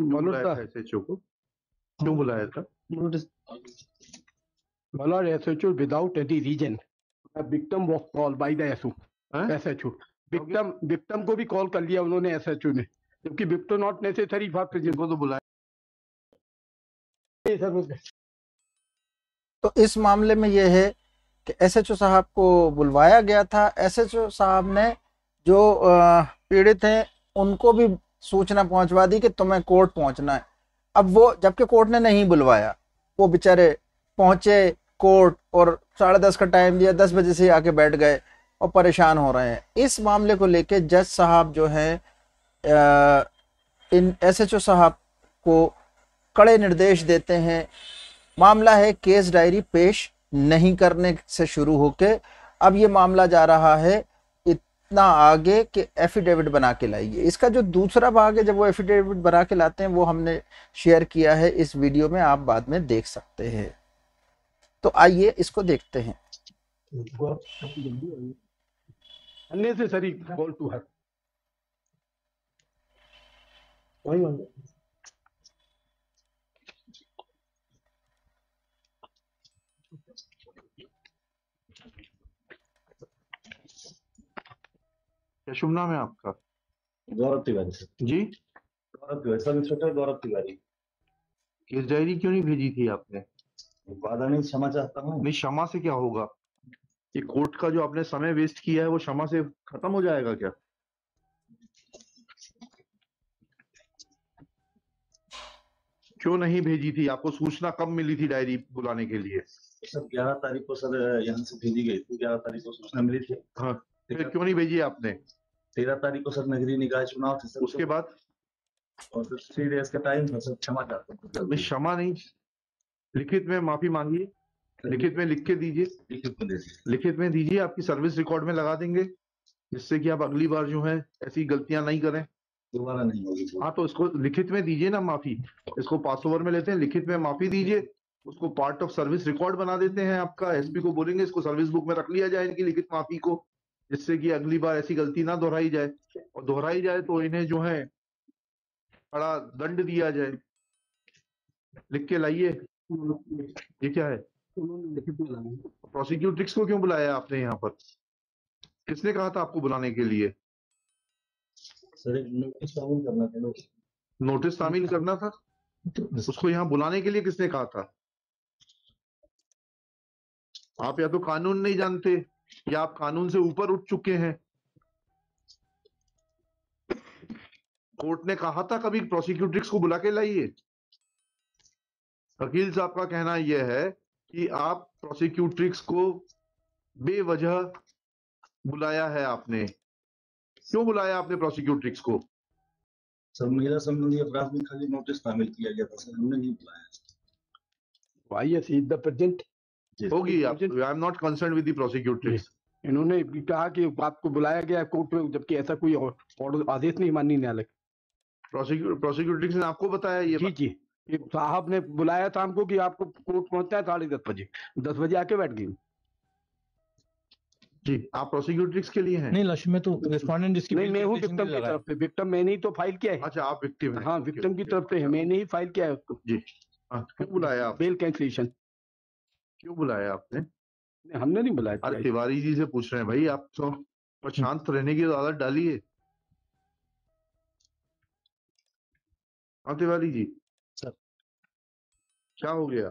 क्यों बुलाया था Malad SHO without any reason, victim was called by the SHO. Victim को भी कॉल कर लिया उन्होंने एसएचओ ने, जबकि victim not necessary for prison, को तो बुलाया। तो इस मामले में यह है कि एसएचओ साहब को बुलवाया गया था, एसएचओ साहब ने जो पीड़ित हैं उनको भी सूचना पहुंचवा दी कि तुम्हें कोर्ट पहुंचना है। अब वो, जबकि कोर्ट ने नहीं बुलवाया, वो बेचारे पहुंचे कोर्ट और 10:30 का टाइम दिया, 10 बजे से आके बैठ गए और परेशान हो रहे हैं। इस मामले को लेके जज साहब जो हैं इन एसएचओ साहब को कड़े निर्देश देते हैं। मामला है केस डायरी पेश नहीं करने से शुरू होके अब ये मामला जा रहा है इतना आगे कि एफिडेविट बना के लाइए। इसका जो दूसरा भाग है, जब वो एफिडेविट बना के लाते हैं, वो हमने शेयर किया है इस वीडियो में, आप बाद में देख सकते हैं। तो आइए इसको देखते हैं। Unnecessary call to her. क्या शुभ नाम है आपका? गौरव तिवारी सर। जी Gaurav Tiwari, sub inspector Gaurav Tiwari. Case diary क्यों नहीं भेजी थी आपने? वादानी क्षमा चाहता हूँ। नहीं, क्षमा से क्या होगा? ये कोर्ट का जो आपने समय वेस्ट किया है वो क्षमा से खत्म हो जाएगा क्या? क्यों नहीं भेजी थी? आपको सूचना कब मिली थी डायरी बुलाने के लिए? सर 11 तारीख को सर यहाँ से भेजी गई थी, 11 तारीख को सूचना मिली थी। हाँ, फिर क्यों नहीं भेजी आपने? 13 तारीख को सर नगरीय निकाय चुनाव थे सर, उसके बाद और 3 डेज का टाइम था सर। क्षमा चाहता हूँ। क्षमा नहीं, लिखित में माफी मांगिए, लिखित में लिख के दीजिए, लिखित में दीजिए, आपकी सर्विस रिकॉर्ड में लगा देंगे, जिससे कि आप अगली बार जो है ऐसी गलतियां नहीं करें, दोबारा नहीं होगी। हाँ, तो इसको लिखित में दीजिए ना माफी, इसको पास ओवर में लेते हैं, लिखित में माफी दीजिए, उसको पार्ट ऑफ सर्विस रिकॉर्ड बना देते हैं आपका। एसपी को बोलेंगे इसको सर्विस बुक में रख लिया जाए, इनकी लिखित माफी को, जिससे कि अगली बार ऐसी गलती ना दोहराई जाए, और दोहराई जाए तो इन्हें जो है बड़ा दंड दिया जाए। लिख के लाइए। ये क्या है? प्रोसिक्यूटिक्स को क्यों बुलाया आपने यहाँ पर? किसने कहा था आपको बुलाने के लिए? सर नोटिस शामिल करना था, उसको यहाँ बुलाने के लिए किसने कहा था? आप या तो कानून नहीं जानते या आप कानून से ऊपर उठ चुके हैं। कोर्ट ने कहा था कभी प्रोसिक्यूटिक्स को बुला के लाइए? वकील साहब का कहना यह है कि आप प्रोसिक्यूट्रिक्स को बेवजह बुलाया है आपने। क्यों बुलाया आपने प्रोसिक्यूट्रिक्स को? सर मेरा संबंधी अपराध में खाली नोटिस शामिल किया गया था सर, हमने नहीं बुलाया। Why is it the present? होगी आप, I am not concerned with the prosecutrix। इन्होंने कहा कि आपको बुलाया गया कोर्ट में, जबकि ऐसा कोई और आदेश नहीं माननी न्यायालय। प्रोसिक्यूट्रिक्स ने आपको बताया ये? जी जी, साहब ने बुलाया था हमको कि आपको कोर्ट पहुंचता है 10:30 बजे, 10 बजे आके बैठ गई जी। आप प्रोसिक्यूटर्स के लिए हैं? नहीं, लक्ष्य में तो रेस्पोंडेंट इसकी नहीं, मैं हूं विक्टिम की तरफ से, विक्टिम मैंने ही तो फाइल किया है। अच्छा, आप विक्टिम हैं? हाँ, विक्टिम की तरफ से मैंने ही फाइल किया है उसको जी। क्यों बुलाया आप? बेल कैंसिलेशन क्यों बुलाया आपने? हमने नहीं बुलाया। अरे तिवारी जी से पूछ रहे हैं भाई आप, तो शांत रहने की आदत डालिए। हाँ तिवारी जी, क्या हो गया?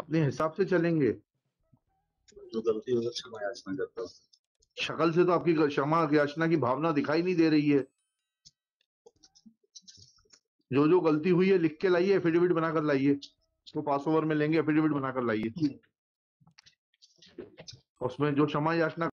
अपने हिसाब से चलेंगे, जो गलती हो क्षमा याचना करता हूं। शक्ल से तो आपकी क्षमा याचना की भावना दिखाई नहीं दे रही है। जो जो गलती हुई है लिख के लाइए, एफिडेविट बनाकर लाइए, उसको पास ओवर में लेंगे, एफिडेविट बनाकर लाइए, उसमें जो क्षमा याचना